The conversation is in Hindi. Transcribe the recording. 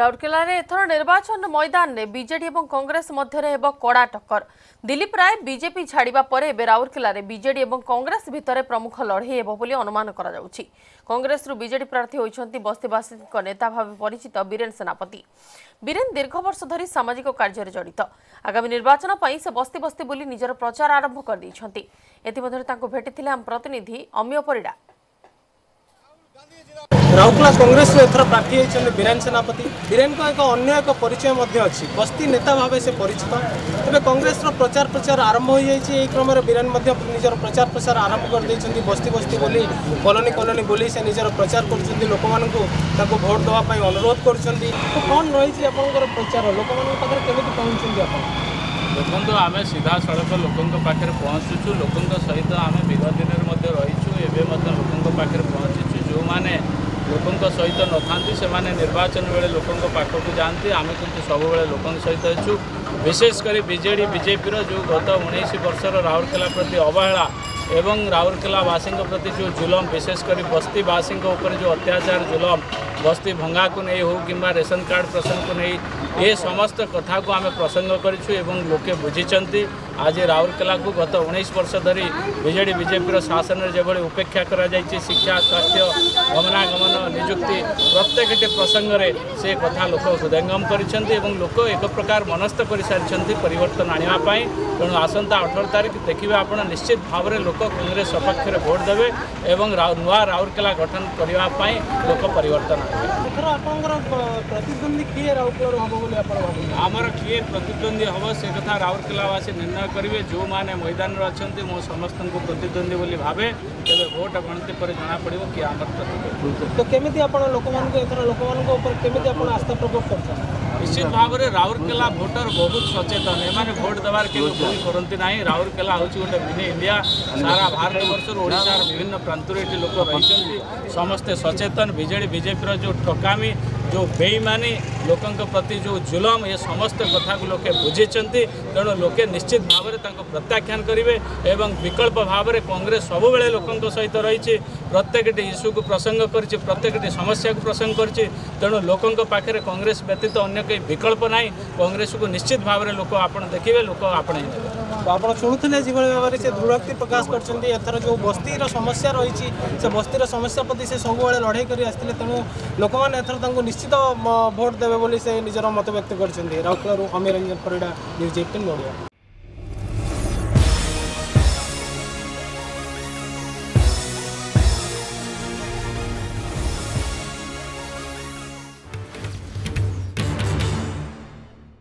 राउरकेला एथर निर्वाचन मैदान में बीजेडी और कांग्रेस मध्य कड़ा टक्कर। दिलीप राय बीजेपी छाड़ा पर राउरकेला बीजेडी और कांग्रेस भितर प्रमुख लड़े होली अनुमान कांग्रेस रु बीजेडी प्रार्थी होती बस्तीवासी नेता भाव परिचित बीरेन सेनापति। बीरेन दीर्घ वर्ष धरी सामाजिक कार्य जड़ित। आगामी निर्वाचन पर से बस्ती बस्ती बुली निजर प्रचार आरंभ कर देइछंती। एथि भेटिथिले आम प्रतिनिधि अमिय परिडा। राउरकेला कांग्रेस एथर प्रार्थी होती बीरेन सेनापति। बीरेन को एक अन्य एक परिचय अच्छी बस्ती नेता भाव से परिचित। तेज कांग्रेस प्रचार आरंभ हो जाए। यही क्रम बीरेन निजर प्रचार आरंभ कर देती। बस्ती बस्ती बोली कॉलोनी बोली से निजर प्रचार कर लोक मूक भोट देवाई अनुरोध करते। तो कौन रही आपंकर प्रचार लोक पाखे केमी पहुँच लोक आम सीधा सड़क लोकों पाखे पहुँचुँ। लोकों सहित आम विगत दिन में रहीचु। एवं लोकों पाखे पहुँचु। जो मैंने लोकों सहित न था से निर्वाचन बेले लोकों पाखक जाती। आम किंतु सब बेले लोकों सहित अच्छु। विशेषकर बीजेडी बीजेपी जो गत 19 वर्षर राउरकेला प्रति अवहेला एवं राउरकेलावासी प्रति जो जुलम, विशेषकर बस्तीवासी जो अत्याचार जुलम, बस्ती भंगा को नहीं हो कि रेशन कार्ड प्रसंग को नहीं, ये समस्त कथा को आम प्रसंग करूँ एवं लोके बुझी। आज राउरकेला को गत 19 वर्ष धरी बीजेडी बीजेपी शासन में जो उपेक्षा करा कर शिक्षा स्वास्थ्य गमनागमन निजुक्ति प्रत्येक प्रसंग में से कथा लोक हृदयंगम कर एक प्रकार मनस्थ कर सारी परिवर्तन आने। तेणु आसंता 18 तारीख देखिए आप निश्चित भाव में लोक कांग्रेस सपक्ष भोट देवे और नूआ राउरकेला गठन करने लोक परिवर्तन आने। किए राउरकेला आमर किए प्रतिद्वंदी हम से कथा राउरकेलावासी निर्णय करेंगे। जो मैंने मैदान अच्छा मो समस्त को प्रतिद्वंदी बोली भावे तेज भोट गणति पर जना पड़े कि आम प्रतिद्वंदी। तो केमी आप लोक लोक आप आस्था प्रकट कर निश्चित भाव में राउरकेला भोटर बहुत सचेतन। एम भोट देवार के कोई करती ना। राउरकेला हूँ गोटे मिनी इंडिया। सारा भारत वर्ष ओडार विभिन्न प्रांतर ये लोक रही समस्ते सचेतन। बीजेडी बीजेपी जो ठकामी जो बेईमानी लोकों प्रति जो जुलम ये समस्त कथा को लोके बुझी। तेणु लोके निश्चित भाव में प्रत्याख्यान करेंगे एवं विकल्प भाव में कांग्रेस सब बेले लोकों सहित रही। प्रत्येक इश्यू को प्रसंग कर प्रत्येक समस्या को प्रसंग कर। तेणु लोकों पाखे कांग्रेस व्यतीत अन्य कई विकल्प ना। कांग्रेस को निश्चित भाव में लोक आप देखिए लोक आपणे। तो आप शुणुते जो भाव में से दृढ़ोक्ति प्रकाश करते। एथर जो बस्तीर समस्या रही से बस्तीर समस्या प्रति से सब बेले लड़ाई कर। तेणु लोक मैंने एथर निश्चित भोट देवे बोली से निजर मत व्यक्त करते। राउरकेला अमीर रंजन परिडा न्यूज 18 ओडिया।